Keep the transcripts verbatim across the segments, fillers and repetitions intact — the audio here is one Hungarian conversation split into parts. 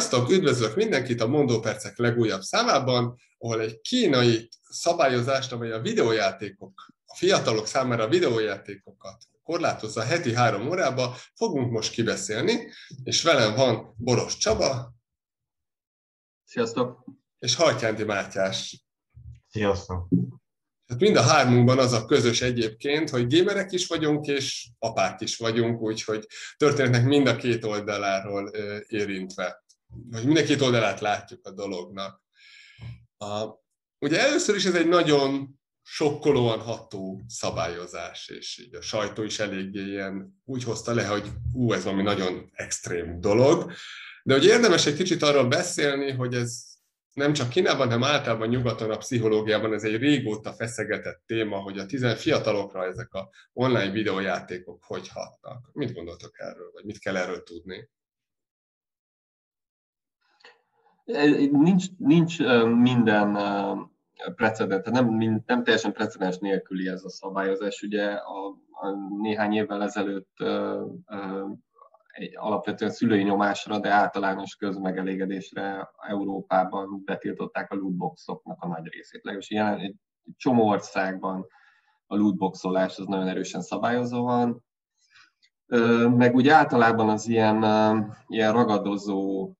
Sziasztok! Üdvözlök mindenkit a Mondópercek legújabb számában, ahol egy kínai szabályozást, amely a videójátékok, a fiatalok számára a videójátékokat korlátozza heti három órába, fogunk most kibeszélni, és velem van Boros Csaba. Sziasztok! És Hartyándi Mátyás. Sziasztok! Tehát mind a hármunkban az a közös egyébként, hogy gémerek is vagyunk, és apák is vagyunk, úgyhogy történetnek mind a két oldaláról érintve. Vagy mind a két oldalát látjuk a dolognak. A, ugye először is ez egy nagyon sokkolóan ható szabályozás, és így a sajtó is eléggé ilyen úgy hozta le, hogy ú, ez valami nagyon extrém dolog. De hogy érdemes egy kicsit arról beszélni, hogy ez nem csak Kínában, hanem általában nyugaton a pszichológiában ez egy régóta feszegetett téma, hogy a tizen fiatalokra ezek a online videójátékok hogy hatnak. Mit gondoltok erről, vagy mit kell erről tudni? Nincs, nincs minden precedens, nem, nem teljesen precedens nélküli ez a szabályozás. Ugye a, a néhány évvel ezelőtt egy alapvetően szülői nyomásra, de általános közmegelégedésre Európában betiltották a lootboxoknak a nagy részét. Legalábbis jelen egy csomó országban a lootboxolás az nagyon erősen szabályozva van. Meg úgy általában az ilyen, ilyen ragadozó,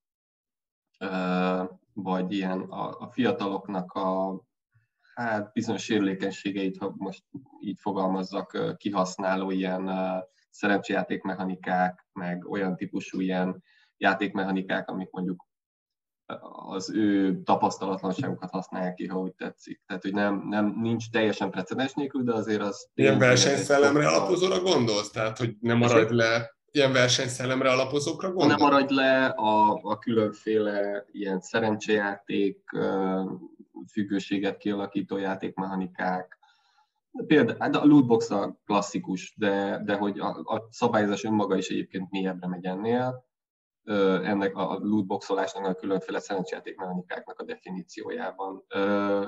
vagy ilyen a, a fiataloknak a hát bizonyos sérülékenységeit, ha most így fogalmazzak, kihasználó ilyen szerencsejátékmechanikák, meg olyan típusú ilyen játékmechanikák, amik mondjuk az ő tapasztalatlanságukat használják ki, ha úgy tetszik. Tehát, hogy nem, nem, nincs teljesen precedens nélkül, de azért az... Ilyen versenyszellemre alapozóra gondolsz? Tehát, hogy nem maradj le... Ilyen versenyszellemre alapozókra gondolsz? Nem maradj le a, a különféle ilyen szerencsejáték, függőséget kialakító játékmechanikák. Például a lootbox a klasszikus, de, de hogy a, a szabályozás önmaga is egyébként mélyebbre megy ennél. Ö, ennek a lootboxolásnak a különféle szerencsejátékmechanikáknak a definíciójában. Ö,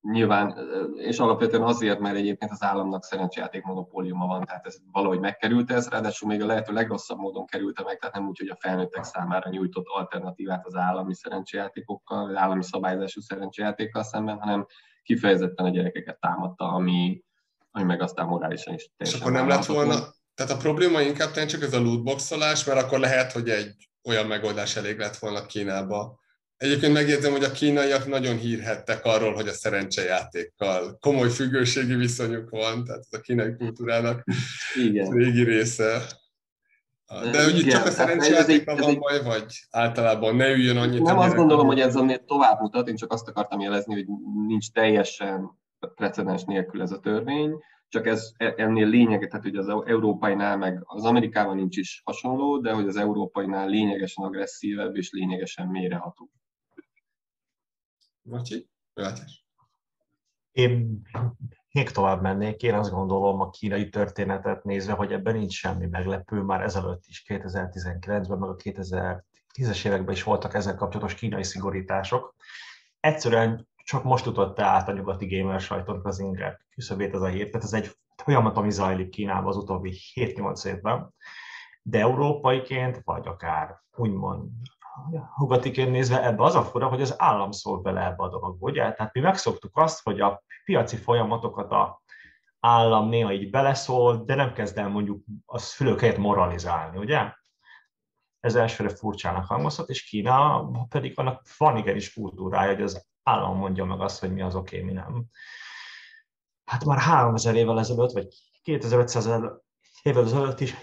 nyilván, és alapvetően azért, mert egyébként az államnak szerencsejáték monopóliuma van, tehát ez valahogy megkerült ez, ráadásul még a lehető legrosszabb módon került meg, tehát nem úgy, hogy a felnőttek számára nyújtott alternatívát az állami szerencsejátékokkal, az állami szabályozású szerencsejátékkal szemben, hanem kifejezetten a gyerekeket támadta, ami, ami meg aztán morálisan is teljesen. És akkor nem lett volna, tehát a probléma inkább csak ez a lootboxolás, mert akkor lehet, hogy egy olyan megoldás elég lett volna Kínában. Egyébként megjegyzem, hogy a kínaiak nagyon hírhettek arról, hogy a szerencsejátékkal komoly függőségi viszonyuk van, tehát ez a kínai kultúrának igen. régi része. De ugye csak a szerencsejátékban van baj, vagy általában ne üljön annyit? Nem azt gondolom, hogy ez ennél tovább mutat, én csak azt akartam jelezni, hogy nincs teljesen precedens nélkül ez a törvény, csak ez ennél lényeges, tehát hogy az európainál, meg az Amerikában nincs is hasonló, de hogy az európainál lényegesen agresszívebb és lényegesen mélyreható. Macsi? Látás? Én még tovább mennék, én azt gondolom a kínai történetet nézve, hogy ebben nincs semmi meglepő, már ezelőtt is kétezer-tizenkilencben, meg a kétezer-tízes években is voltak ezzel kapcsolatos kínai szigorítások. Egyszerűen csak most ütötte át a nyugati gamer sajtónak az inger küszöbét ez a hír, tehát ez egy folyamat, ami zajlik Kínában az utóbbi hét-nyolc évben, de európaiként, vagy akár úgymond hugatiként nézve ebbe az a fura, hogy az állam szól bele ebbe a dologba, ugye? Tehát mi megszoktuk azt, hogy a piaci folyamatokat a állam néha így beleszól, de nem kezd el mondjuk a fülök helyett moralizálni, ugye? Ez elsőre furcsának hangozhat, és Kína pedig annak van igenis kultúrája, hogy az állam mondja meg azt, hogy mi az oké, mi nem. Hát már háromezer évvel ezelőtt, vagy kétezer-ötszáz évvel ezelőtt is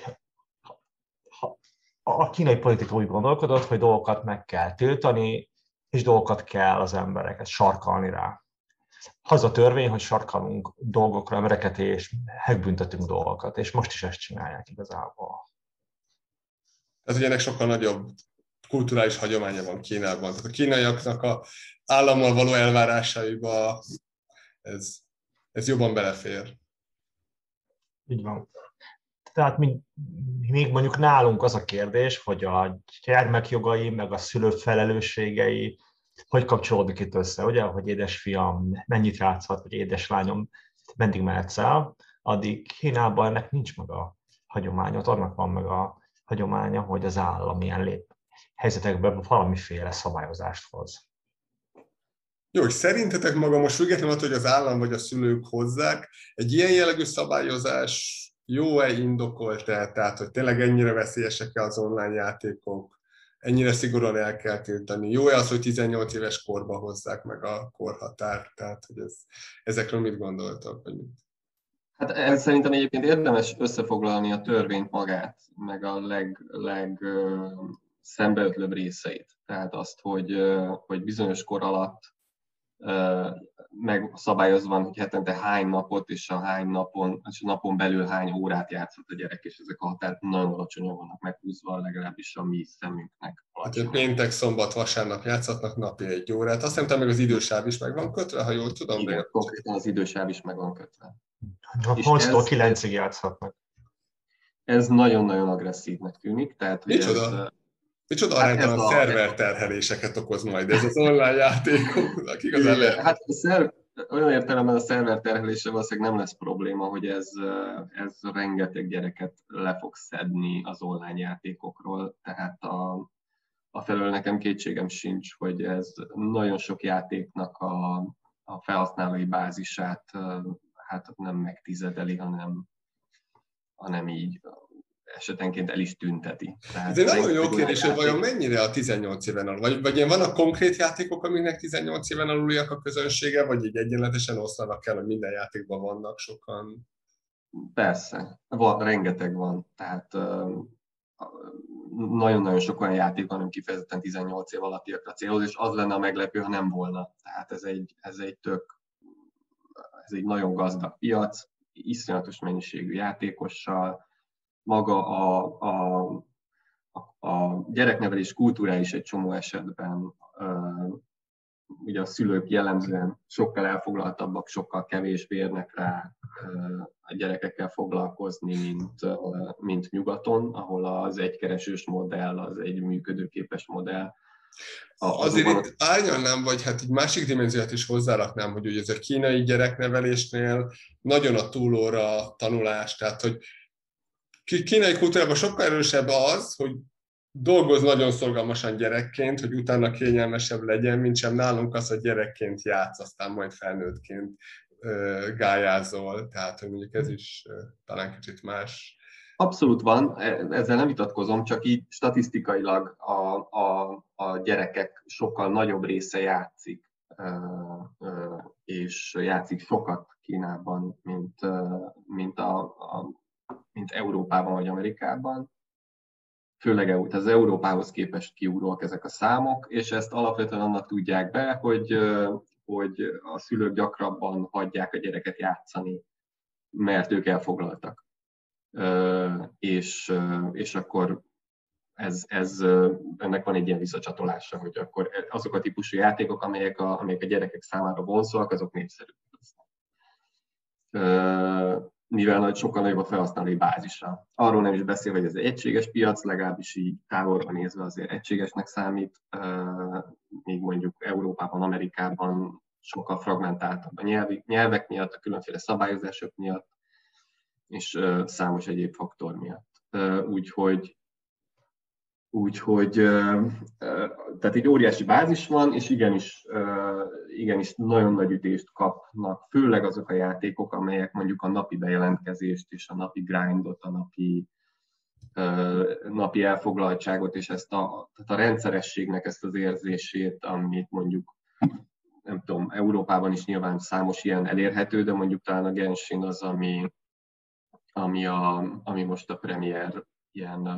a kínai politika úgy gondolkodott, hogy dolgokat meg kell tiltani, és dolgokat kell az embereket sarkalni rá. Az a törvény, hogy sarkalunk dolgokra embereket, és megbüntetünk dolgokat, és most is ezt csinálják igazából. Ez ugye ennek sokkal nagyobb kulturális hagyománya van Kínában. Tehát a kínaiaknak a állammal való elvárásaiba ez, ez jobban belefér. Így van. Tehát még mondjuk nálunk az a kérdés, hogy a gyermekjogai, meg a szülők felelősségei, hogy kapcsolódik itt össze, ugye? Hogy édesfiam mennyit játszhat, vagy édeslányom mendig mehetsz el, addig Kínában ennek nincs meg a hagyománya, annak van meg a hagyománya, hogy az állam ilyen lép, helyzetekben valamiféle szabályozást hoz. Jó, és szerintetek maga most függetlenül, hogy az állam vagy a szülők hozzák, egy ilyen jellegű szabályozás jó-e, indokolt-e? Tehát, hogy tényleg ennyire veszélyesek-e az online játékok, ennyire szigorúan el kell tiltani. Jó-e az, hogy tizennyolc éves korba hozzák meg a korhatárt? Tehát, hogy ez, ezekről mit gondoltak? Vagy mit? Hát ez szerintem egyébként érdemes összefoglalni a törvényt magát, meg a leg, leg szembeötlőbb részeit. Tehát azt, hogy, hogy bizonyos kor alatt megszabályozva van, hogy hetente hány napot és a hány napon, és a napon belül hány órát játszott a gyerek, és ezek a határt nagyon alacsonyan vannak meghúzva, legalábbis a mi szemünknek. Hát, péntek, szombat, vasárnap játszhatnak napi egy órát. Azt hiszem, még az idősáv is meg van kötve, ha jól tudom. Igen, konkrétan az idősáv is meg van kötve. nyolctól kilencig játszhatnak. Ez nagyon-nagyon agresszívnek tűnik. Tehát, micsoda? Micsoda aránytalan hát szerverterheléseket okoz majd ez az online játékoknak, igazán lehet. Hát a szerv, olyan értelemben a szerverterhelése valószínűleg nem lesz probléma, hogy ez, ez rengeteg gyereket le fog szedni az online játékokról, tehát a, a felől nekem kétségem sincs, hogy ez nagyon sok játéknak a, a felhasználói bázisát hát nem megtizedeli, hanem, hanem így esetenként el is tünteti. Tehát ez egy nagyon jó kérdés, hogy vajon mennyire a tizennyolc éven alul? Vagy, vagy ilyen vannak konkrét játékok, amiknek tizennyolc éven aluliak a közönsége, vagy így egyenletesen oszlanak el, hogy minden játékban vannak sokan? Persze, van, rengeteg van. Tehát nagyon-nagyon sok olyan játék van, ami kifejezetten tizennyolc év alattiakra célhoz, és az lenne a meglepő, ha nem volna. Tehát ez egy, ez egy tök, ez egy nagyon gazdag piac, iszonyatos mennyiségű játékossal. Maga a, a, a gyereknevelés kultúrá is egy csomó esetben, ugye a szülők jellemzően sokkal elfoglaltabbak, sokkal kevésbé érnek rá a gyerekekkel foglalkozni, mint, mint nyugaton, ahol az egykeresős modell, az egy működőképes modell. Azért itt árnyalnám, vagy hát egy másik dimenziót is hozzáraknám, hogy ez a kínai gyereknevelésnél nagyon a túlóra tanulás, tehát hogy kínai kultúrában sokkal erősebb az, hogy dolgozz nagyon szorgalmasan gyerekként, hogy utána kényelmesebb legyen, mint sem nálunk az, hogy gyerekként játsz, aztán majd felnőttként gályázol. Tehát, hogy mondjuk ez is talán kicsit más. Abszolút van, ezzel nem vitatkozom, csak így statisztikailag a, a, a gyerekek sokkal nagyobb része játszik, és játszik sokat Kínában, mint, mint a... a mint Európában vagy Amerikában. Főleg az Európához képest kiugróak ezek a számok, és ezt alapvetően annak tudják be, hogy, hogy a szülők gyakrabban hagyják a gyereket játszani, mert ők elfoglaltak. És, és akkor ez, ez, ennek van egy ilyen visszacsatolása, hogy akkor azok a típusú játékok, amelyek a, amelyek a gyerekek számára vonzóak, azok népszerűek. Mivel sokkal nagyobb a felhasználói bázisa. Arról nem is beszél, hogy ez egy egységes piac, legalábbis így távolra nézve azért egységesnek számít, még mondjuk Európában, Amerikában sokkal fragmentáltabb a nyelvek miatt, a különféle szabályozások miatt, és számos egyéb faktor miatt. Úgyhogy, úgyhogy tehát egy óriási bázis van, és igenis, igenis nagyon nagy ütést kapnak, főleg azok a játékok, amelyek mondjuk a napi bejelentkezést és a napi grindot, a napi, napi elfoglaltságot, és ezt a, tehát a rendszerességnek ezt az érzését, amit mondjuk, nem tudom, Európában is nyilván számos ilyen elérhető, de mondjuk talán a Genshin az, ami, ami, a, ami most a premier ilyen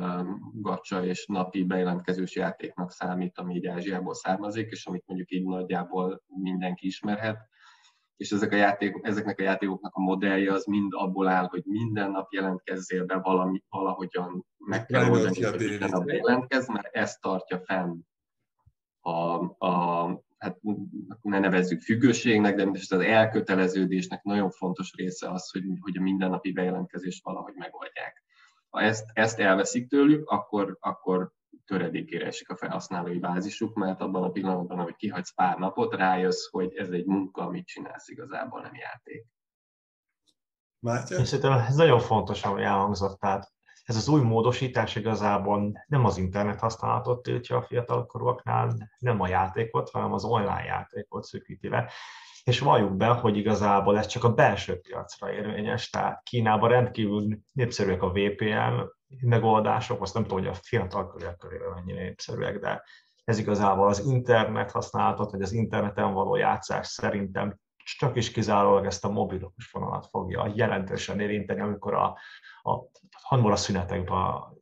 gacsa és napi bejelentkezős játéknak számít, ami így Ázsiából származik, és amit mondjuk így nagyjából mindenki ismerhet. És ezek a játékok, ezeknek a játékoknak a modellje az mind abból áll, hogy minden nap jelentkezzél be valami, valahogyan meg kell oldani, hogy minden nap bejelentkezz, mert ezt tartja fenn a, a hát ne nevezzük függőségnek, de az elköteleződésnek nagyon fontos része az, hogy, hogy a mindennapi bejelentkezést valahogy megoldják. Ha ezt, ezt elveszik tőlük, akkor, akkor töredékére esik a felhasználói bázisuk, mert abban a pillanatban, ahogy kihagysz pár napot, rájössz, hogy ez egy munka, amit csinálsz, igazából nem játék. Mártyán? És szerintem ez nagyon fontos, ami elhangzott. Tehát ez az új módosítás igazából nem az internet használatot tiltja a fiatalkorúaknál, nem a játékot, hanem az online játékot szűkíti le. És valljuk be, hogy igazából ez csak a belső piacra érvényes, tehát Kínában rendkívül népszerűek a vé pé en megoldások, azt nem tudom, hogy a fiatalkorúak körében mennyire népszerűek, de ez igazából az internet használatot, vagy az interneten való játszás szerintem csak is kizárólag ezt a mobilos vonalat fogja jelentősen érinteni, amikor a, a, a, a szünetekben a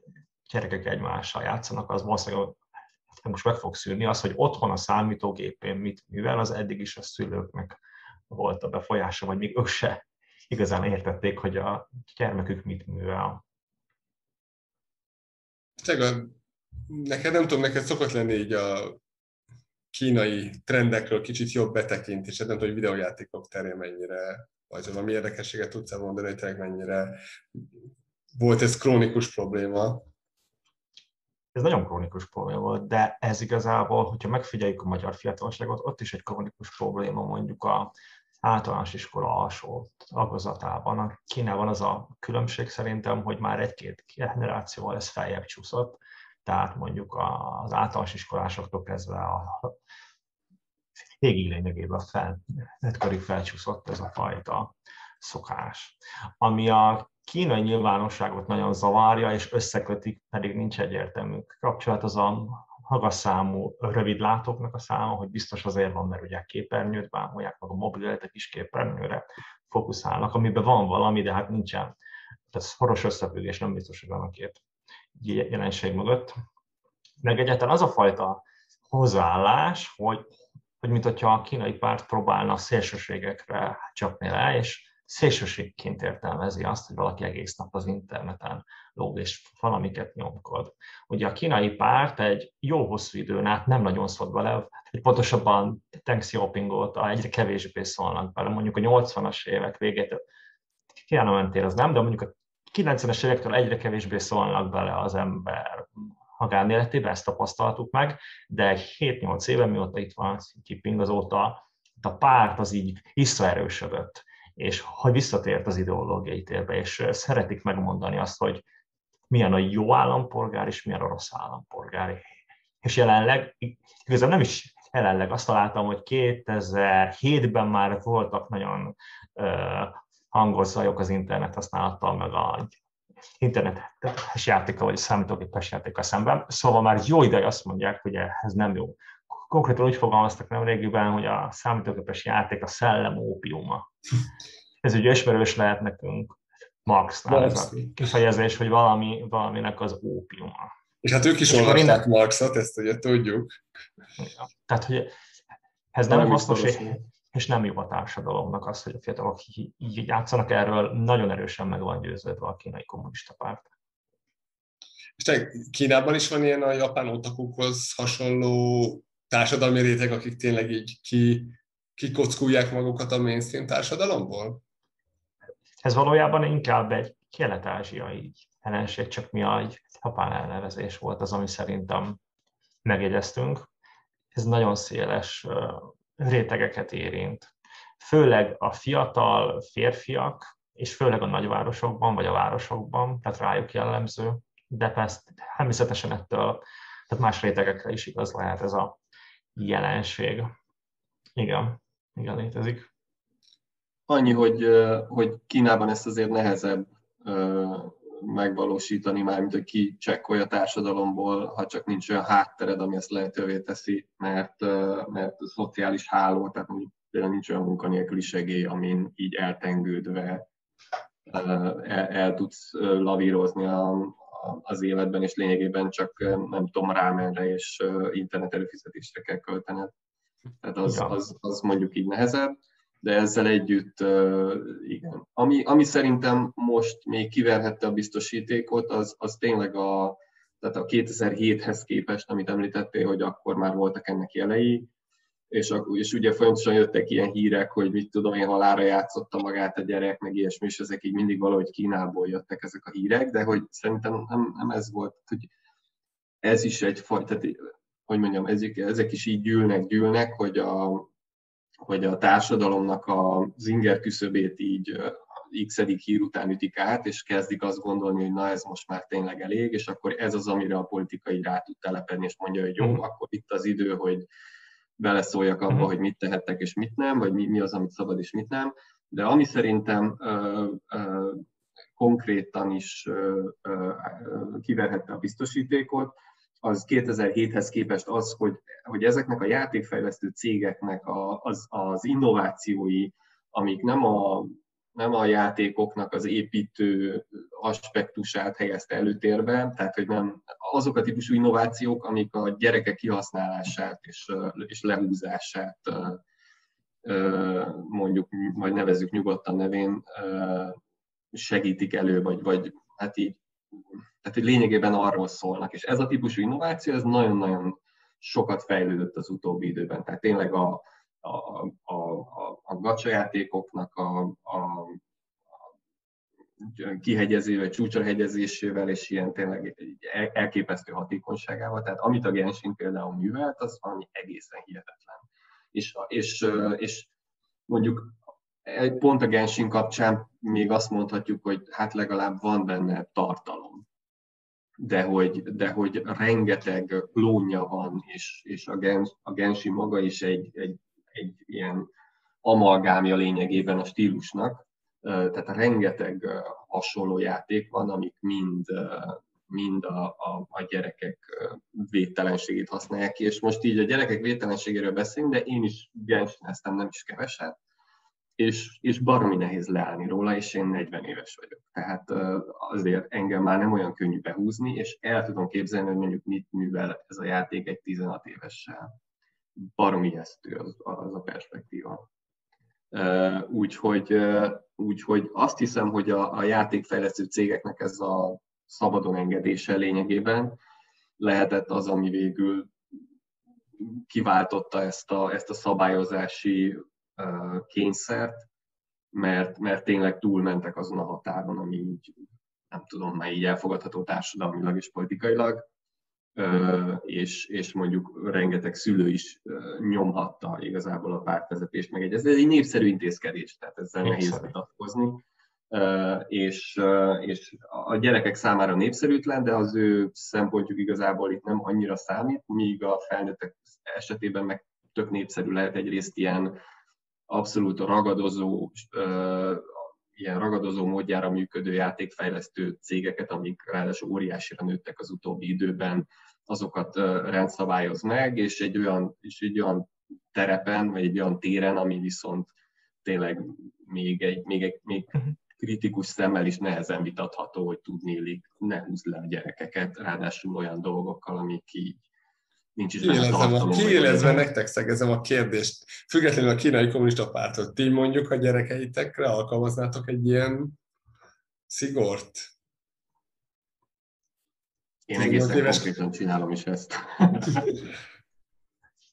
gyerekek egymással játszanak, az valószínűleg most meg fog szűrni az, hogy otthon a számítógépén mit művel, az eddig is a szülőknek volt a befolyása, vagy még ők se igazán értették, hogy a gyermekük mit művel. Tegel, neked nem tudom, neked szokott lenni így a kínai trendekről kicsit jobb betekintésed, nem tudom, hogy videójátékok terén mennyire, vagy valami érdekességet tudsz mondani, hogy tényleg mennyire volt ez krónikus probléma. Ez nagyon krónikus probléma volt, de ez igazából, hogyha megfigyeljük a magyar fiatalságot, ott is egy krónikus probléma mondjuk az általános iskola alsó tagozatában. A Kínában az a különbség szerintem, hogy már egy-két generációval ez feljebb csúszott, tehát mondjuk az általános iskolásoktól kezdve a végig lényegében fel, ötkörig felcsúszott ez a fajta szokás. Ami a kínai nyilvánosságot nagyon zavarja, és összekötik, pedig nincs egyértelmű kapcsolat, az a magas számú rövidlátóknak a száma, hogy biztos azért van, mert ugye képernyőt bámolják, meg a mobilet a kis képernyőre fókuszálnak, amiben van valami, de hát nincsen. Tehát szoros összefüggés nem biztos, hogy van a két jelenség mögött. Meg egyáltalán az a fajta hozzáállás, hogy, hogy mint hogyha a kínai párt próbálna szélsőségekre csapni le, és szélsőségként értelmezi azt, hogy valaki egész nap az interneten lóg és valamiket nyomkod. Ugye a kínai párt egy jó hosszú időn át nem nagyon szólt bele, pontosabban Deng Xiaopingot egyre kevésbé szólnak bele, mondjuk a nyolcvanas évek végétől, Tiananmen-tér az nem, de mondjuk a kilencvenes évektől egyre kevésbé szólnak bele az ember magánéletében, ezt tapasztaltuk meg, de egy hét-nyolc éve, mióta itt van Xi Jinping, azóta a párt az így visszaerősödött, és hogy visszatért az ideológiai térbe, és szeretik megmondani azt, hogy milyen a jó állampolgár, és milyen a rossz állampolgár. És jelenleg, igazából nem is jelenleg, azt találtam, hogy kétezer-hétben már voltak nagyon uh, hangos zajok az internet használattal, meg a internetes játéka, vagy a számítógépes játéka szemben. Szóval már jó ideje azt mondják, hogy ez nem jó. Konkrétan úgy fogalmaztak nemrégiben, hogy a számítógépes játék a szellem ópiuma. Ez ugye ismerős lehet nekünk Marxnál, ez a kifejezés, hogy valami, valaminek az ópiuma. És hát ők is olvasták Marxot, ezt ugye tudjuk. Ja, tehát, hogy ez nem hasznos, és nem jó a társadalomnak az, hogy a fiatalok így játszanak, erről nagyon erősen meg van győződve a kínai kommunista párt. És te Kínában is van ilyen a japán otakukhoz hasonló társadalmi réteg, akik tényleg így ki, kikockulják magukat a mainstream társadalomból? Ez valójában inkább egy kelet-ázsiai jelenség, csak mi a japán elnevezés volt az, ami szerintem megjegyeztünk. Ez nagyon széles rétegeket érint. Főleg a fiatal férfiak, és főleg a nagyvárosokban, vagy a városokban, tehát rájuk jellemző, de persze természetesen ettől, tehát más rétegekre is igaz lehet ez a jelenség. Igen, igen, létezik. Annyi, hogy, hogy Kínában ezt azért nehezebb megvalósítani, mármint, hogy ki csekkolja a társadalomból, ha csak nincs olyan háttered, ami ezt lehetővé teszi, mert, mert a szociális háló, tehát például nincs olyan munkanélküli segély, amin így eltengődve el, el tudsz lavírozni a, az életben, és lényegében csak nem tudom rámenre, és internet előfizetésre kell költened. Tehát az, az, az mondjuk így nehezebb, de ezzel együtt igen. Ami, ami szerintem most még kiverhette a biztosítékot, az, az tényleg a, tehát a kétezer-héthez képest, amit említettél, hogy akkor már voltak ennek jelei, és, és ugye folyamatosan jöttek ilyen hírek, hogy mit tudom én, halálra játszotta magát a gyerek, meg ilyesmi, és ezek így mindig valahogy Kínából jöttek ezek a hírek, de hogy szerintem nem, nem ez volt, hogy ez is egyfajta... hogy mondjam, ezek, ezek is így gyűlnek, gyűlnek, hogy a, hogy a társadalomnak az inger küszöbét így x-edik hír után ütik át, és kezdik azt gondolni, hogy na ez most már tényleg elég, és akkor ez az, amire a politika így rá tud telepedni, és mondja, hogy jó, akkor itt az idő, hogy beleszóljak abba, hogy mit tehettek és mit nem, vagy mi, mi az, amit szabad és mit nem. De ami szerintem ö, ö, konkrétan is ö, ö, kiverhette a biztosítékot, az kétezer-héthez képest az, hogy, hogy ezeknek a játékfejlesztő cégeknek a, az, az innovációi, amik nem a, nem a játékoknak az építő aspektusát helyezte előtérbe, tehát hogy nem azok a típusú innovációk, amik a gyerekek kihasználását és, és lehúzását mondjuk, vagy nevezzük nyugodtan nevén, segítik elő, vagy, vagy hát így, tehát hogy lényegében arról szólnak. És ez a típusú innováció, ez nagyon-nagyon sokat fejlődött az utóbbi időben. Tehát tényleg a, a, a, a, a gacsajátékoknak a, a, a kihegyezével, csúcsra hegyezésével, és ilyen tényleg elképesztő hatékonyságával. Tehát amit a Genshin például művelt, az valami egészen hihetetlen. És, és, és mondjuk pont a Genshin kapcsán még azt mondhatjuk, hogy hát legalább van benne tartalom, de hogy, de hogy rengeteg klónja van, és, és a, Gens, a Genshin maga is egy, egy, egy ilyen amalgámja lényegében a stílusnak, tehát rengeteg hasonló játék van, amik mind, mind a, a, a gyerekek védtelenségét használják ki, és most így a gyerekek védtelenségéről beszélünk, de én is Genshineztem nem is keveset, és, és baromi nehéz leállni róla, és én negyven éves vagyok. Tehát azért engem már nem olyan könnyű behúzni, és el tudom képzelni, hogy mondjuk mit művel ez a játék egy tizenhat évessel. Baromi ijesztő az, az a perspektíva. Úgyhogy, úgyhogy azt hiszem, hogy a, a játékfejlesztő cégeknek ez a szabadon engedése lényegében lehetett az, ami végül kiváltotta ezt a, ezt a szabályozási kényszert, mert, mert tényleg túlmentek azon a határon, ami így, nem tudom, már így elfogadható társadalmilag és politikailag, és, és mondjuk rengeteg szülő is nyomhatta igazából a pártvezetést, meg egy, ez egy népszerű intézkedés, tehát ezzel népszerű. Nehéz vitatkozni, és, és a gyerekek számára népszerűtlen, de az ő szempontjuk igazából itt nem annyira számít, míg a felnőttek esetében meg tök népszerű lehet egyrészt ilyen abszolút ragadozó, ilyen ragadozó módjára működő játékfejlesztő cégeket, amik ráadásul óriásira nőttek az utóbbi időben, azokat rendszabályoz meg, és egy olyan, és egy olyan terepen, vagy egy olyan téren, ami viszont tényleg még egy, még egy még kritikus szemmel is nehezen vitatható, hogy tudnélik, ne húzd le a gyerekeket, ráadásul olyan dolgokkal, amik így nincs is kiélezve nektek szegezem a kérdést. Függetlenül a Kínai Kommunista Pártot, ti mondjuk a gyerekeitekre alkalmaznátok egy ilyen szigort? Én egészen konkrétan csinálom is ezt.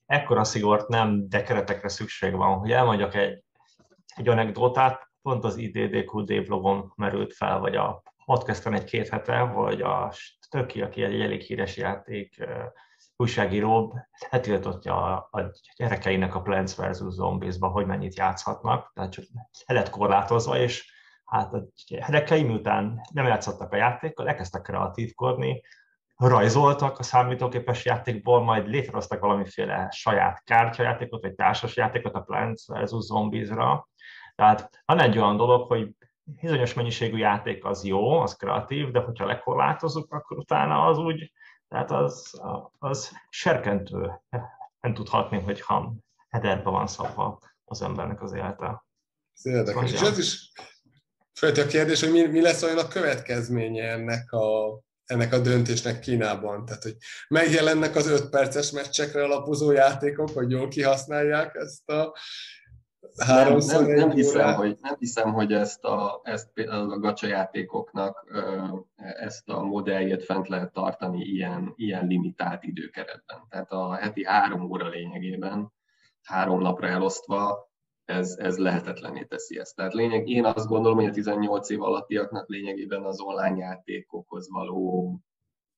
Ekkora szigort nem, de keretekre szükség van. Hogy elmondjak egy, egy anekdotát, pont az I D D Q D blogon merült fel, vagy a podcasten egy-két hete, hogy a Stöki, aki egy elég híres játék újságíró letiltottja a gyerekeinek a Plants versus. Zombies-ba, hogy mennyit játszhatnak, tehát csak el lett korlátozva, és hát a gyerekei miután nem játszottak a játékkal, elkezdtek kreatívkodni, rajzoltak a számítógépes játékból, majd létrehoztak valamiféle saját kártyajátékot, vagy társasjátékot a Plants versus. Zombies-ra. Tehát van egy olyan dolog, hogy bizonyos mennyiségű játék az jó, az kreatív, de hogyha lekorlátozunk, akkor utána az úgy, tehát az, az serkentő. Nem tudhatni, hogyha hederbe van szabva az embernek az élete. Ez érdekes. És az is föltő a kérdés, hogy mi, mi lesz olyan a következménye ennek a, ennek a döntésnek Kínában. Tehát, hogy megjelennek az öt perces meccsekre alapozó játékok, hogy jól kihasználják ezt a háromszor nem, nem, nem, hiszem, hogy, nem hiszem, hogy ezt a, ezt a gacsajátékoknak ezt a modelljét fent lehet tartani ilyen, ilyen limitált időkeretben. Tehát a heti három óra lényegében, három napra elosztva, ez, ez lehetetlené teszi ezt. Tehát lényeg, én azt gondolom, hogy a tizennyolc év alattiaknak lényegében az online játékokhoz való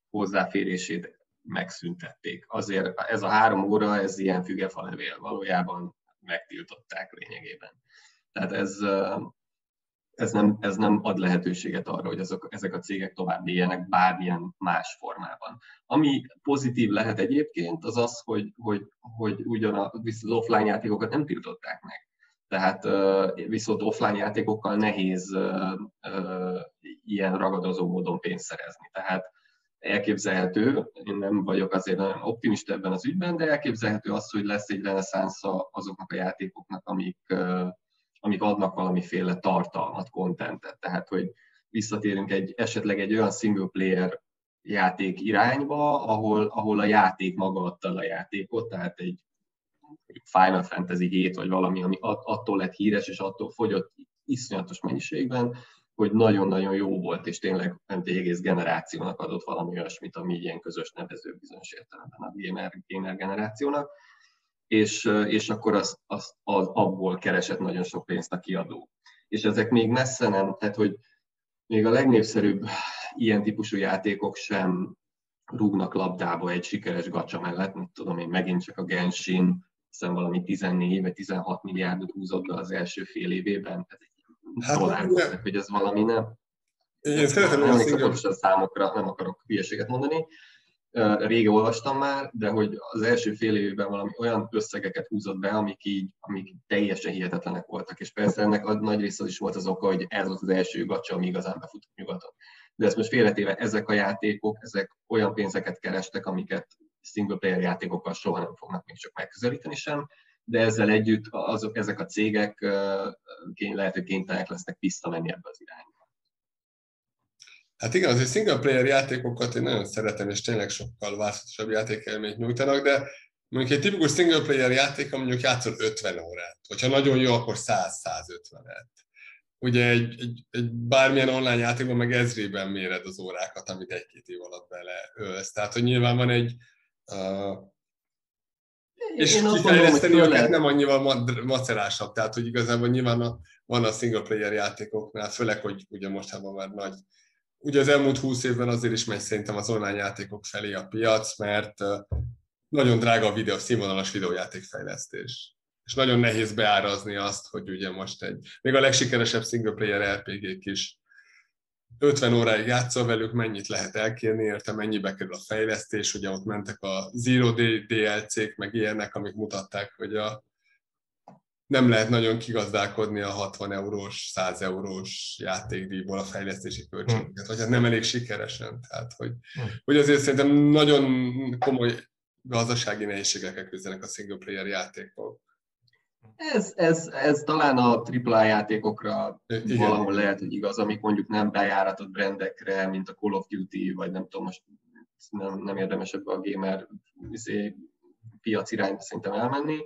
hozzáférését megszüntették. Azért ez a három óra, ez ilyen fügefalevél valójában, megtiltották lényegében. Tehát ez, ez nem, ez nem ad lehetőséget arra, hogy azok, ezek a cégek tovább éljenek bármilyen más formában. Ami pozitív lehet egyébként, az az, hogy, hogy, hogy ugyan az offline játékokat nem tiltották meg. Tehát viszont offline játékokkal nehéz ilyen ragadozó módon pénzt szerezni. Tehát elképzelhető, én nem vagyok azért nagyon optimista ebben az ügyben, de elképzelhető az, hogy lesz egy reneszánsza azoknak a játékoknak, amik, amik adnak valamiféle tartalmat, kontentet. Tehát, hogy visszatérünk egy, esetleg egy olyan single player játék irányba, ahol, ahol a játék maga adta a játékot, tehát egy Final Fantasy hét vagy valami, ami attól lett híres, és attól fogyott iszonyatos mennyiségben, hogy nagyon-nagyon jó volt, és tényleg nem egy egész generációnak adott valami olyasmit, ami ilyen közös nevező bizonyos értelemben a gamer, gamer generációnak, és, és akkor az, az, az abból keresett nagyon sok pénzt a kiadó. És ezek még messze nem, tehát hogy még a legnépszerűbb ilyen típusú játékok sem rúgnak labdába egy sikeres gacsa mellett, nem tudom én, megint csak a Genshin, hiszen valami tizennégy vagy tizenhat milliárdot húzott be az első fél évében, tehát hát, dollározzak, hogy ez valami nem. Én szeretem a szigorúsan számokra, nem akarok hülyeséget mondani. Rég olvastam már, de hogy az első fél évben valami olyan összegeket húzott be, amik így, amik teljesen hihetetlenek voltak. És persze ennek a nagy része is volt az oka, hogy ez volt az első gacsa, ami igazán befutott nyugaton. De ezt most félretéve, ezek a játékok, ezek olyan pénzeket kerestek, amiket single player játékokkal soha nem fognak még csak megközelíteni sem, de ezzel együtt azok, ezek a cégek lehet, hogy kénytelenek lesznek visszamenni ebbe az irányba. Hát igen, azért single player játékokat én nagyon szeretem, és tényleg sokkal változatosabb játékelményt nyújtanak, de mondjuk egy tipikus single player játék, mondjuk játszol ötven órát, hogyha nagyon jó, akkor száz-százötvenet. Ugye egy, egy, egy bármilyen online játékban meg ezrében méred az órákat, amit egy-két év alatt beleölsz. Tehát, hogy nyilván van egy... Uh, és kifejleszteni őket nem annyival macerásabb, tehát hogy igazából nyilván a, van a single player játékoknál, főleg, hogy ugye mostában már nagy. Ugye az elmúlt húsz évben azért is megy szerintem az online játékok felé a piac, mert nagyon drága a videó, színvonalas videójátékfejlesztés. És nagyon nehéz beárazni azt, hogy ugye most egy, még a legsikeresebb single player er pé gék is ötven óráig játszol velük, mennyit lehet elkérni, érte mennyibe kerül a fejlesztés, ugye ott mentek a Zero Day dé el cék, meg ilyenek, amik mutatták, hogy a... nem lehet nagyon kigazdálkodni a hatvan eurós, száz eurós játékdíjból a fejlesztési költségeket, vagy hát nem elég sikeresen. Tehát, hogy, hogy azért szerintem nagyon komoly gazdasági nehézségekkel küzdenek a single player játékok. Ez, ez, ez talán a tripla á játékokra igen, valahol lehet, hogy igaz, amik mondjuk nem bejáratott brandekre, mint a Call of Duty, vagy nem tudom, most nem, nem érdemes ebbe a gamer piac irányba szerintem elmenni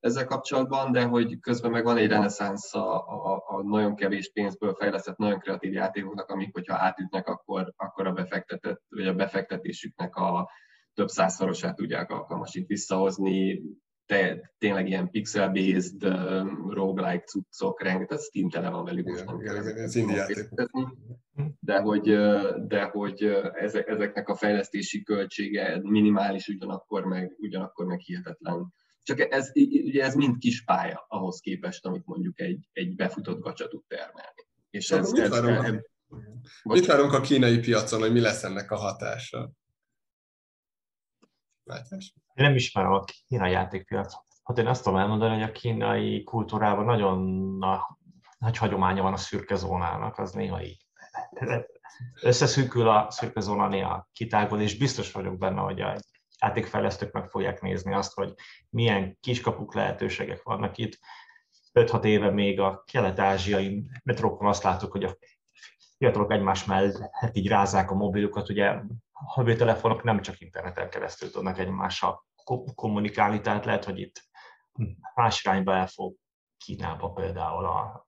ezzel kapcsolatban, de hogy közben meg van egy reneszánsz a, a, a nagyon kevés pénzből fejlesztett, nagyon kreatív játékoknak, amik, hogyha átütnek, akkor, akkor a befektetett, vagy a befektetésüknek a több százszorosát tudják alkalmasít visszahozni. Te, tényleg ilyen pixel-based, um, roguelike cuccok, rengeteg, ez tintele van velük most. De hogy, de hogy ezek, ezeknek a fejlesztési költsége minimális, ugyanakkor meg, ugyanakkor meg hihetetlen. Csak ez, ugye ez mind kis pálya ahhoz képest, amit mondjuk egy, egy befutott gacsa tud termelni. És ez, mit, ez, várunk, ez, mit várunk a kínai piacon, hogy mi lesz ennek a hatása? Látás? Én nem ismerem a kínai játékpiacot. Hát én azt tudom elmondani, hogy a kínai kultúrában nagyon nagy hagyománya van a szürke zónának, az néha így. Összeszűkül a szürke zóna, néha kitágul, és biztos vagyok benne, hogy a játékfejlesztők meg fogják nézni azt, hogy milyen kiskapuk, lehetőségek vannak itt. öt-hat éve még a kelet-ázsiai metrókon azt láttuk, hogy a fiatalok egymás mellett így rázzák a mobilukat, ugye a mobiltelefonok nem csak interneten keresztül tudnak egymással kommunikálni, tehát lehet, hogy itt más irányba el fog Kínába például a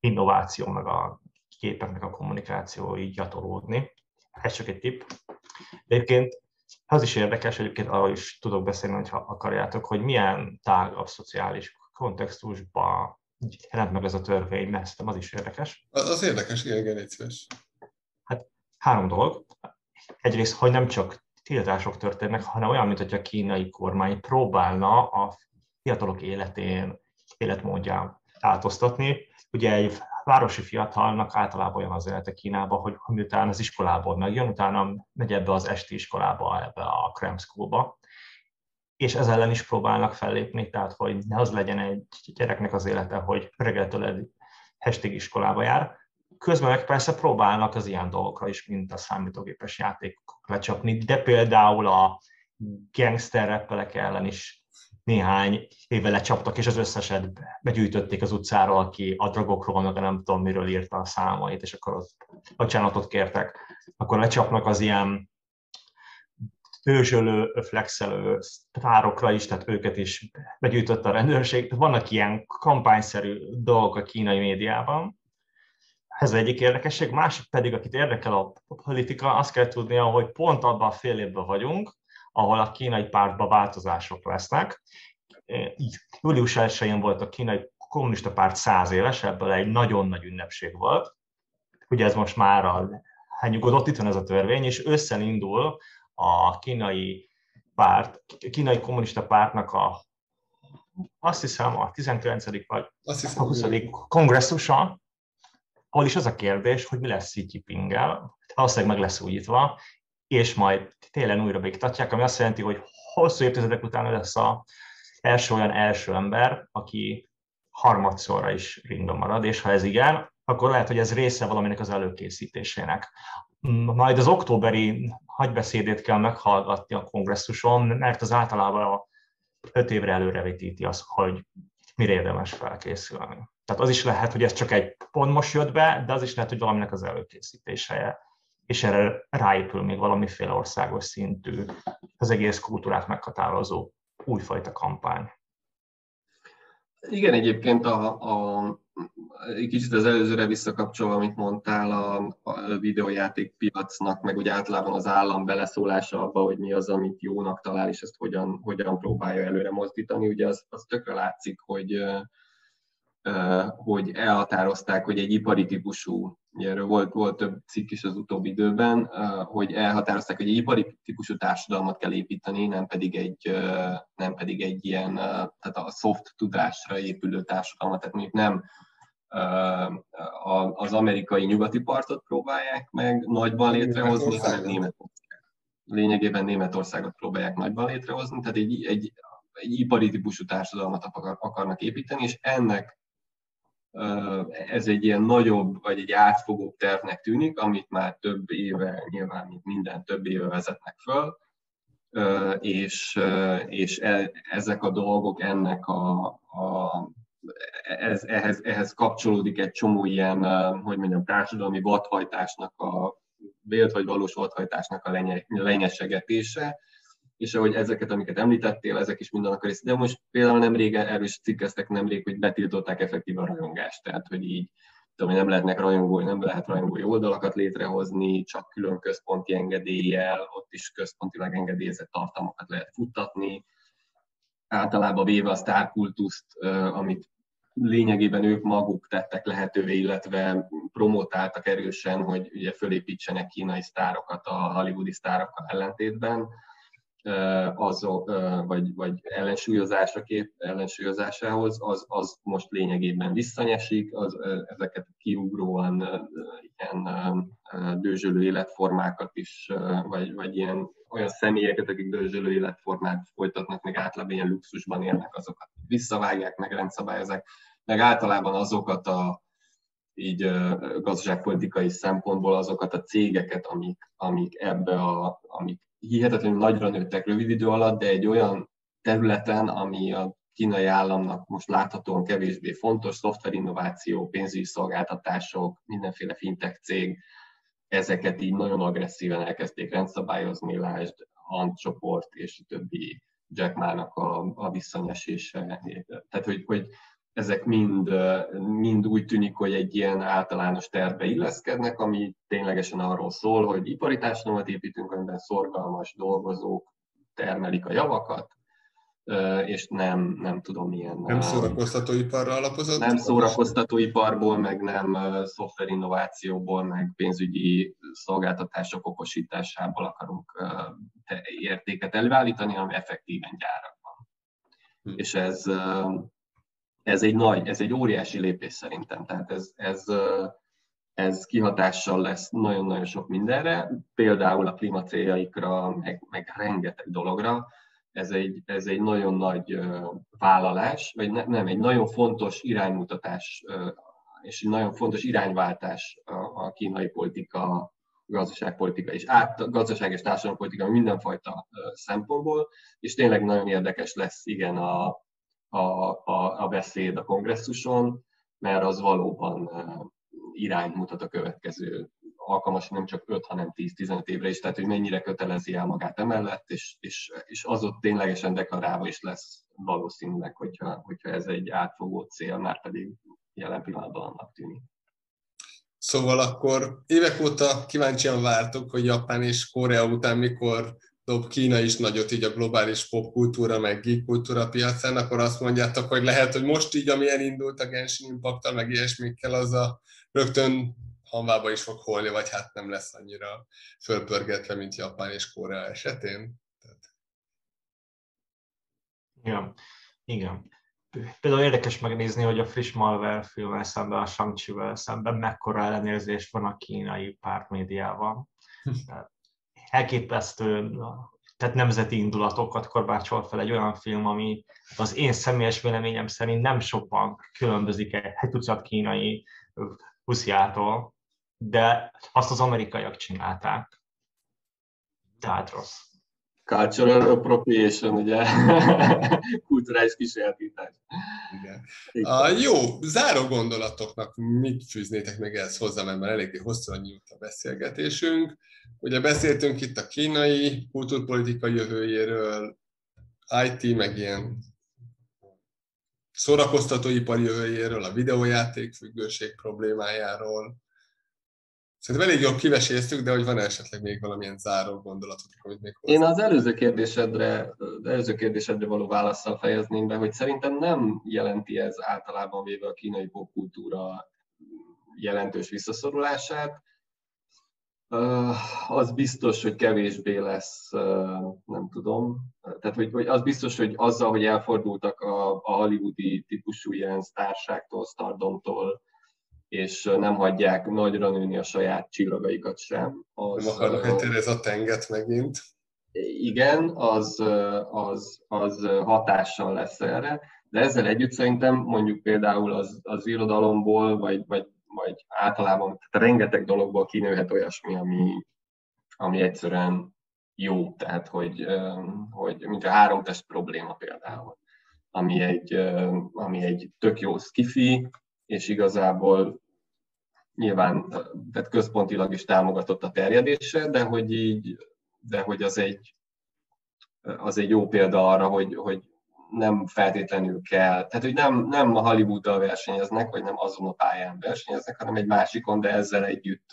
innováció, meg a képeknek a kommunikáció így gyatolódni. Ez csak egy tipp. Egyébként az is érdekes, egyébként arról is tudok beszélni, hogyha akarjátok, hogy milyen tágabb szociális kontextusban jelent meg ez a törvény, mert szerintem az is érdekes. Az érdekes, igen, igen, egyszerűs. Hát három dolog. Egyrészt, hogy nem csak tiltások történnek, hanem olyan, mint hogy a kínai kormány próbálna a fiatalok életén, életmódján változtatni. Ugye egy városi fiatalnak általában olyan az élete Kínában, hogy miután az iskolából megjön, utána megy ebbe az esti iskolába, ebbe a cram schoolba, és ez ellen is próbálnak fellépni, tehát hogy ne az legyen egy gyereknek az élete, hogy reggeltől estig iskolába jár. Közben meg persze próbálnak az ilyen dolgokra is, mint a számítógépes játékok lecsapni, de például a gangster rappelek ellen is néhány éve lecsaptak, és az összeset begyűjtötték az utcáról, aki a drogokról, de nem tudom miről írta a számait, és akkor az bocsánatot kértek. Akkor lecsapnak az ilyen dőzsölő, flexelő sztárokra is, tehát őket is begyűjtött a rendőrség. Vannak ilyen kampányszerű dolgok a kínai médiában. Ez egyik érdekesség. Másik pedig, akit érdekel a politika, azt kell tudnia, hogy pont abban a fél évben vagyunk, ahol a kínai pártban változások lesznek. július elsején volt a kínai kommunista párt száz éves, ebből egy nagyon nagy ünnepség volt. Ugye ez most már elnyugodott, itt van ez a törvény, és ősszel indul a kínai párt, kínai kommunista pártnak a, azt hiszem, a tizenkilencedik vagy a huszadik kongresszusa, ahol is az a kérdés, hogy mi lesz Xi Jinpinggel, valószínűleg meg lesz újítva, és majd télen újra beiktatják, ami azt jelenti, hogy hosszú évtizedek után lesz az első olyan első ember, aki harmadszorra is ringben marad, és ha ez igen, akkor lehet, hogy ez része valaminek az előkészítésének. Majd az októberi nagybeszédét kell meghallgatni a kongresszuson, mert az általában öt évre előrevetíti azt, hogy mire érdemes felkészülni. Tehát az is lehet, hogy ez csak egy pont most jött be, de az is lehet, hogy valaminek az előkészítése, és erre ráépül még valamiféle országos szintű, az egész kultúrát meghatározó újfajta kampány. Igen, egyébként a, a, egy kicsit az előzőre visszakapcsolva, amit mondtál, a, a videójátékpiacnak, meg ugye általában az állam beleszólása abba, hogy mi az, amit jónak talál, és ezt hogyan, hogyan próbálja előre mozdítani. Ugye az, az tökre látszik, hogy... hogy elhatározták, hogy egy ipari típusú, erről volt, volt több cikk is az utóbbi időben, hogy elhatározták, hogy egy ipari típusú társadalmat kell építeni, nem pedig egy, nem pedig egy ilyen, tehát a soft tudásra épülő társadalmat, tehát mondjuk nem az amerikai nyugati partot próbálják meg nagyban létrehozni, hanem Németország. Lényegében Németországot próbálják nagyban létrehozni, tehát egy, egy, egy ipari típusú társadalmat akarnak építeni, és ennek ez egy ilyen nagyobb, vagy egy átfogóbb tervnek tűnik, amit már több éve, nyilván mint minden több éve vezetnek föl, és, és ezek a dolgok ennek a, a ez, ehhez, ehhez kapcsolódik egy csomó ilyen, hogy mondjam, társadalmi vadhajtásnak, a vélt vagy valós vadhajtásnak a lenyesegetése, és ahogy ezeket, amiket említettél, ezek is mindennek a része. De most például nemrég erről is cikkeztek nemrég, hogy betiltották effektíve a rajongást. Tehát, hogy így tudom, nem lehetnek rajongói, nem lehet rajongói oldalakat létrehozni, csak külön központi engedéllyel, ott is központilag engedélyezett tartalmakat lehet futtatni. Általában véve a sztárkultuszt, amit lényegében ők maguk tettek lehetővé, illetve promotáltak erősen, hogy ugye fölépítsenek kínai sztárokat a hollywoodi sztárokkal ellentétben, azok, vagy, vagy ellensúlyozásra kép, ellensúlyozásához, az, az most lényegében visszanyesik, az, ezeket kiugróan ilyen dőzsölő életformákat is, vagy, vagy ilyen olyan személyeket, akik dőzsölő életformát folytatnak, meg általában ilyen luxusban élnek, azokat visszavágják, meg rendszabályozzák, meg általában azokat a így gazdaságpolitikai szempontból azokat a cégeket, amik, amik ebbe a, amik hihetetlenül nagyra nőttek rövid idő alatt, de egy olyan területen, ami a kínai államnak most láthatóan kevésbé fontos, szoftverinnováció, pénzügyi szolgáltatások, mindenféle fintech cég, ezeket így nagyon agresszíven elkezdték rendszabályozni, lásd, Ant csoport és a többi Jack Ma-nak a, a visszanyesése. Tehát, hogy, hogy ezek mind, mind úgy tűnik, hogy egy ilyen általános tervbe illeszkednek, ami ténylegesen arról szól, hogy ipari társadalmat építünk, amiben szorgalmas dolgozók termelik a javakat, és nem, nem tudom milyen... Nem szórakoztatóiparra alapozott? Nem szórakoztatóiparból, meg nem szoftverinnovációból, meg pénzügyi szolgáltatások okosításából akarunk értéket előállítani, hanem effektíven gyárakban. Hm. És ez... Ez egy nagy, ez egy óriási lépés szerintem, tehát ez, ez, ez kihatással lesz nagyon-nagyon sok mindenre, például a klímacéljaikra, meg, meg rengeteg dologra. Ez egy, ez egy nagyon nagy vállalás, vagy ne, nem, egy nagyon fontos iránymutatás és egy nagyon fontos irányváltás a kínai politika, gazdaságpolitika és át, gazdaság és társadalompolitika mindenfajta szempontból, és tényleg nagyon érdekes lesz, igen, a, a, a, a beszéd a kongresszuson, mert az valóban irányt mutat a következő alkalmas nem csak öt, hanem tíz-tizenöt évre is, tehát hogy mennyire kötelezi el magát emellett, és, és, és az ott ténylegesen deklarálva is lesz valószínűleg, hogyha, hogyha ez egy átfogó cél, már pedig jelen pillanatban annak tűnik. Szóval akkor évek óta kíváncsian vártuk, hogy Japán és Korea után mikor dob Kína is nagyot így a globális popkultúra, meg geekkultúra piacán, akkor azt mondjátok, hogy lehet, hogy most így, amilyen indult a Genshin Impact-tal, meg ilyesmikkel, az a rögtön hanvába is fog holni, vagy hát nem lesz annyira fölpörgetve, mint Japán és Korea esetén. Tehát... Igen, igen. Például érdekes megnézni, hogy a friss Marvel filmmel szemben, a Shang-Chi-vel szemben mekkora ellenérzés van a kínai pártmédiában. Elképesztő, tehát nemzeti indulatokat korbácsol fel egy olyan film, ami az én személyes véleményem szerint nem sokban különbözik egy tucat kínai pusziától, de azt az amerikaiak csinálták. Tehát rossz. Cultural appropriation, ugye? Kulturális kísérletítás. Jó, záró gondolatoknak mit fűznétek meg ezt hozzá, mert már eléggé hosszúan nyújt a beszélgetésünk. Ugye beszéltünk itt a kínai kultúrpolitika jövőjéről, i té, meg ilyen szórakoztatóipar jövőjéről, a videójáték függőség problémájáról. Szerintem elég jól kiveséztük, de hogy van esetleg még valamilyen záró gondolatot, amit még hozzá. Én az előző kérdésedre, az előző kérdésedre való válaszsal fejezném be, hogy szerintem nem jelenti ez általában véve a kínai popkultúra jelentős visszaszorulását. Az biztos, hogy kevésbé lesz, nem tudom. Tehát hogy, hogy az biztos, hogy azzal, hogy elfordultak a, a hollywoodi típusú ilyen sztárságtól, sztardomtól, és nem hagyják nagyra nőni a saját csillagaikat sem. Az, nem akarnak, hogy tényleg ez a tenget megint. Igen, az, az, az hatással lesz erre, de ezzel együtt szerintem mondjuk például az, az irodalomból, vagy, vagy, vagy általában tehát rengeteg dologból kinőhet olyasmi, ami, ami egyszerűen jó, tehát hogy, hogy mint a három test probléma például, ami egy, ami egy tök jó skifi, és igazából nyilván tehát központilag is támogatott a terjedése, de hogy, így, de hogy az, egy, az egy jó példa arra, hogy, hogy nem feltétlenül kell, tehát hogy nem, nem a Hollywooddal versenyeznek, vagy nem azon a pályán versenyeznek, hanem egy másikon, de ezzel együtt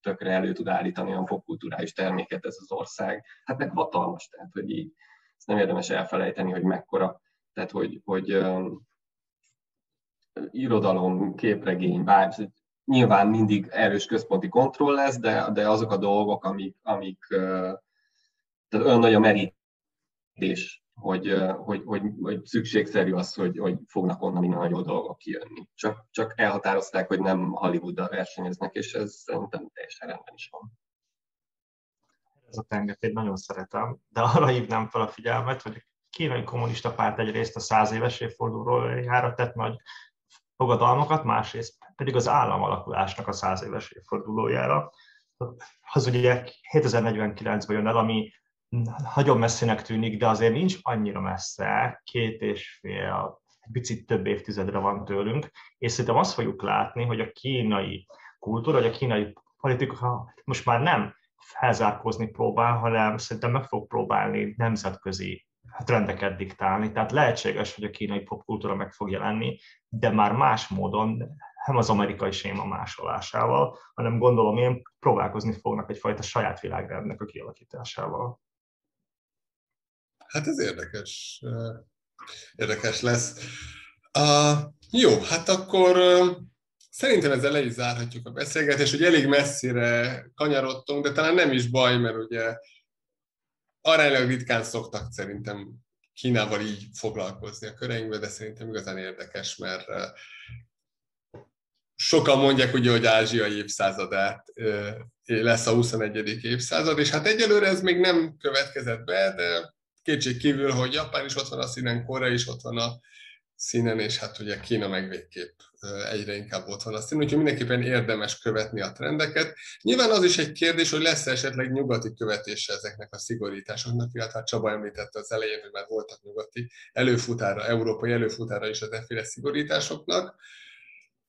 tökre elő tud állítani olyan popkulturális terméket ez az ország. Hát meg hatalmas, tehát hogy így ezt nem érdemes elfelejteni, hogy mekkora, tehát hogy, hogy irodalom, képregény, bár nyilván mindig erős központi kontroll lesz, de, de azok a dolgok, amik, amik tehát olyan nagy a merítés, hogy, hogy, hogy, hogy szükségszerű az, hogy, hogy fognak onnan minden nagyobb dolgok kijönni. Csak, csak elhatározták, hogy nem Hollywooddal versenyeznek, és ez szerintem teljesen rendben is van. Ez a tenget én nagyon szeretem, de arra hívnám fel a figyelmet, hogy kínai kommunista párt egyrészt a száz éves évfordulójára tett nagy fogadalmakat, másrészt pedig az államalakulásnak a száz éves évfordulójára. Az ugye kétezer-negyvenkilencben jön el, ami nagyon messzinek tűnik, de azért nincs annyira messze, két és fél, egy picit több évtizedre van tőlünk, és szerintem azt fogjuk látni, hogy a kínai kultúra, vagy a kínai politika most már nem felzárkózni próbál, hanem szerintem meg fog próbálni nemzetközi trendeket diktálni, tehát lehetséges, hogy a kínai popkultúra meg fog jelenni, de már más módon, nem az amerikai séma másolásával, hanem gondolom én próbálkozni fognak egyfajta saját világrendnek a kialakításával. Hát ez érdekes. Érdekes lesz. Uh, jó, hát akkor szerintem ezzel le is zárhatjuk a beszélgetést, hogy elég messzire kanyarodtunk, de talán nem is baj, mert ugye aránylag ritkán szoktak szerintem Kínával így foglalkozni a köreinkben, de szerintem igazán érdekes, mert sokan mondják ugye, hogy Ázsia évszázadát lesz a huszonegyedik évszázad, és hát egyelőre ez még nem következett be, de kétség kívül, hogy Japán is ott van a színen, Korea is ott van a színen, és hát ugye Kína meg végképp egyre inkább ott van a színen, úgyhogy mindenképpen érdemes követni a trendeket. Nyilván az is egy kérdés, hogy lesz esetleg nyugati követése ezeknek a szigorításoknak, illetve Csaba említette az elején, hogy már voltak nyugati előfutára, európai előfutára is az efféle szigorításoknak.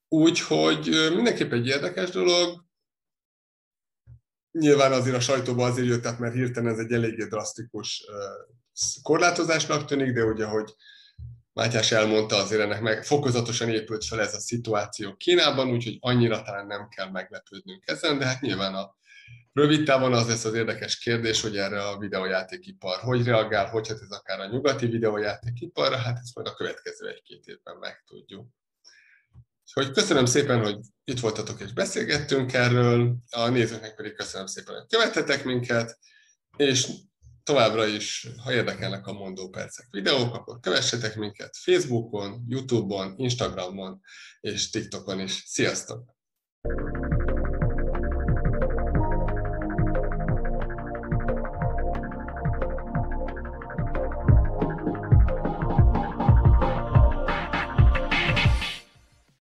Úgyhogy mindenképp egy érdekes dolog. Nyilván azért a sajtóban azért jöttek, mert hirtelen ez egy eléggé drasztikus korlátozásnak tűnik, de ugye, ahogy Mátyás elmondta, azért ennek meg fokozatosan épült fel ez a szituáció Kínában, úgyhogy annyira talán nem kell meglepődnünk ezen, de hát nyilván a rövid távon az lesz az érdekes kérdés, hogy erre a videójátékipar hogy reagál, hogy hát ez akár a nyugati videójátékiparra, hát ezt majd a következő egy-két évben megtudjuk. Hogy köszönöm szépen, hogy itt voltatok és beszélgettünk erről, a nézőknek pedig köszönöm szépen, hogy követtetek minket, és továbbra is, ha érdekelnek a Mondó Percek videók, akkor kövessetek minket Facebookon, YouTube-on, Instagramon és TikTokon is. Sziasztok!